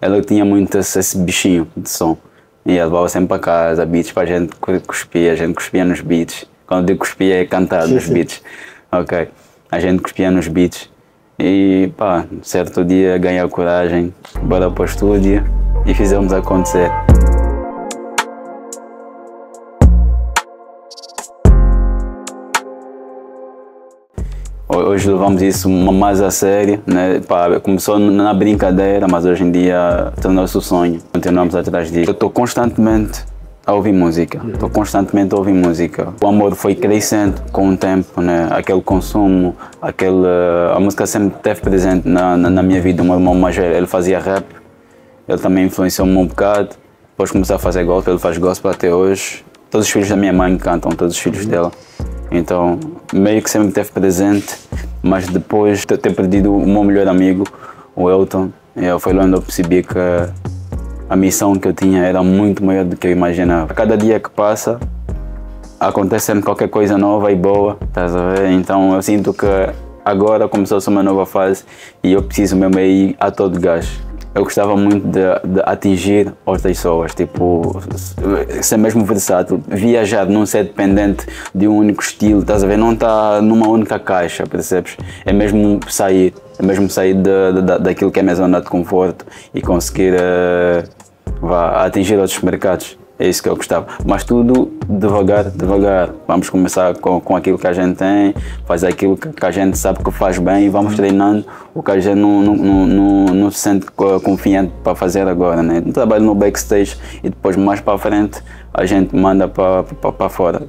ela tinha muito esse bichinho de som. E ela levava sempre para casa, beats para a gente cuspia nos beats. Quando eu digo cuspia, é cantar nos beats. Ok. A gente cuspia nos beats. E pá, certo dia ganhei a coragem, bora para o estúdio e fizemos acontecer. Hoje levamos isso mais a sério, né? Pá, começou na brincadeira, mas hoje em dia tornou-se o sonho. Continuamos atrás disso. Eu estou constantemente a ouvir música, estou constantemente a ouvir música. O amor foi crescendo com o tempo, né? Aquele consumo, a música sempre esteve presente na minha vida. O meu irmão mais velho, ele fazia rap, ele também influenciou-me um bocado. Depois começou a fazer gospel, ele faz gospel até hoje. Todos os filhos da minha mãe cantam, todos os filhos dela. Então, meio que sempre esteve presente, mas depois de ter perdido o meu melhor amigo, o Elton, foi lá onde eu percebi que a missão que eu tinha era muito maior do que eu imaginava. A cada dia que passa, acontece sempre qualquer coisa nova e boa, estás a ver? Então, eu sinto que agora começou-se uma nova fase e eu preciso mesmo ir a todo gás. Eu gostava muito de atingir outras pessoas, tipo, ser mesmo versátil, viajar, não ser dependente de um único estilo, estás a ver? Não está numa única caixa, percebes? É mesmo sair daquilo que é a minha zona de conforto e conseguir atingir outros mercados. É isso que eu gostava, mas tudo devagar, devagar. Vamos começar com aquilo que a gente tem, fazer aquilo que a gente sabe que faz bem e vamos treinando o que a gente não se sente confiante para fazer agora, né? Trabalho no backstage e depois mais para frente a gente manda para fora.